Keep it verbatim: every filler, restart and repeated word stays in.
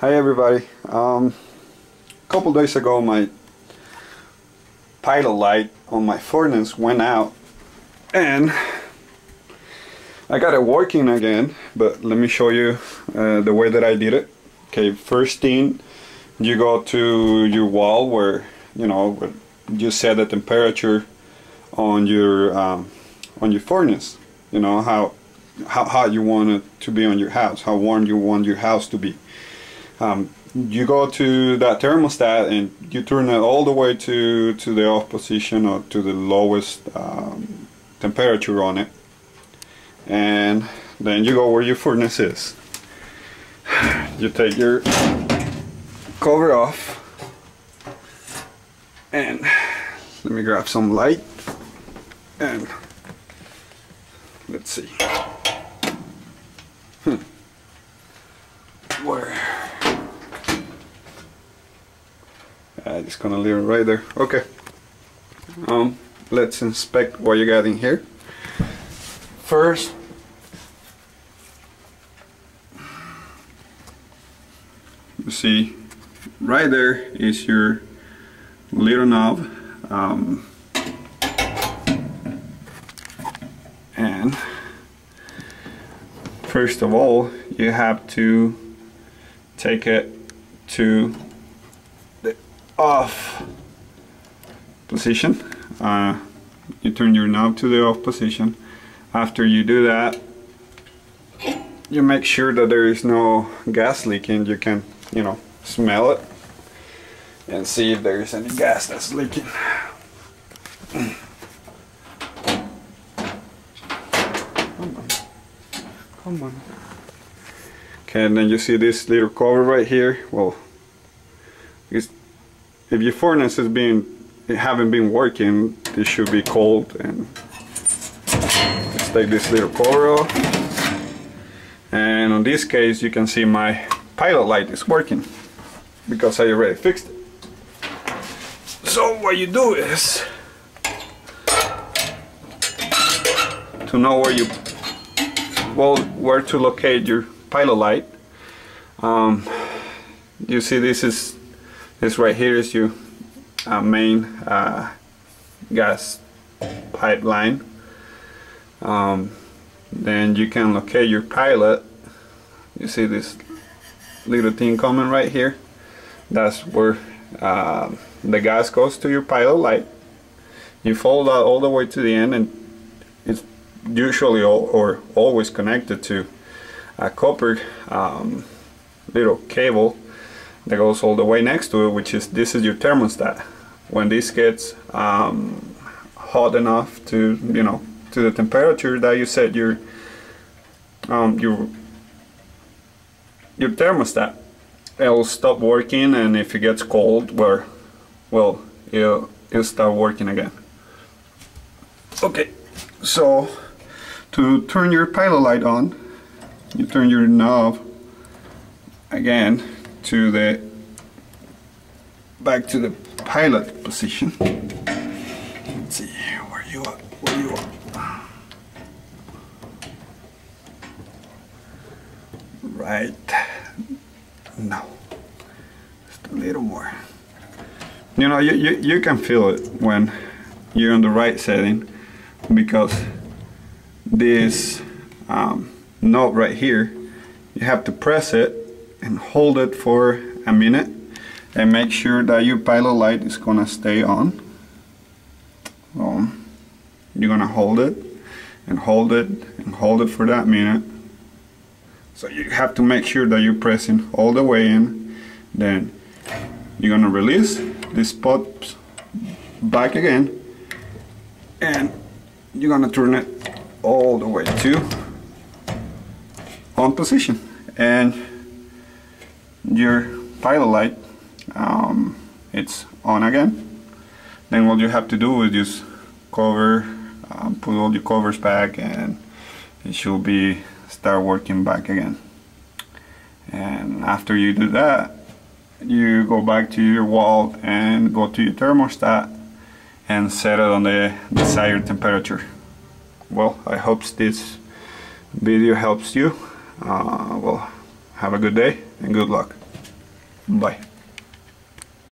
Hi everybody. Um, a couple days ago my pilot light on my furnace went out and I got it working again, but let me show you uh, the way that I did it. Okay, first thing, you go to your wall where you know where you set the temperature on your um, on your furnace, you know how how hot you want it to be on your house, how warm you want your house to be. Um, you go to that thermostat and you turn it all the way to, to the off position or to the lowest um, temperature on it, and then you go where your furnace is. You take your cover off and let me grab some light and let's see. Hmm. Where? I'm just gonna leave it right there. Okay. Um, let's inspect what you got in here. First, you see, right there is your little knob, um, and first of all, you have to take it to off position. Uh, you turn your knob to the off position. After you do that, you make sure that there is no gas leak and you can, you know, smell it and see if there is any gas that's leaking. Come on. Come on. Okay, and then you see this little cover right here. Well, it's if your furnace is being, it haven't been working, it should be cold. And let's take this little cover off. And on this case, you can see my pilot light is working because I already fixed it. So what you do is, to know where you, well, where to locate your pilot light. Um, you see, this is. This right here is your uh, main uh, gas pipeline. Um, then you can locate your pilot. You see this little thing coming right here? That's where uh, the gas goes to your pilot light. You follow that all the way to the end, and it's usually all, or always connected to a copper um, little cable that goes all the way next to it, which is, this is your thermostat. When this gets um, hot enough to, you know, to the temperature that you set your um, your your thermostat, it'll stop working, and if it gets cold, where, well, it'll, it'll start working again. Okay, so to turn your pilot light on, you turn your knob again to the back to the pilot position. Let's see where you are. Where you are. Right. No. Just a little more. You know, you, you you can feel it when you're on the right setting, because this um, knob right here, you have to press it and hold it for a minute and make sure that your pilot light is gonna stay on. Um, you're gonna hold it and hold it and hold it for that minute. So you have to make sure that you're pressing all the way in. Then you're gonna release, this pops back again, and you're gonna turn it all the way to on position, and your pilot light, um, it's on again. Then what you have to do is just cover, um, put all your covers back, and it should be start working back again. And after you do that, you go back to your wall and go to your thermostat and set it on the desired temperature. Well, I hope this video helps you. Uh, well, have a good day and good luck. Bye.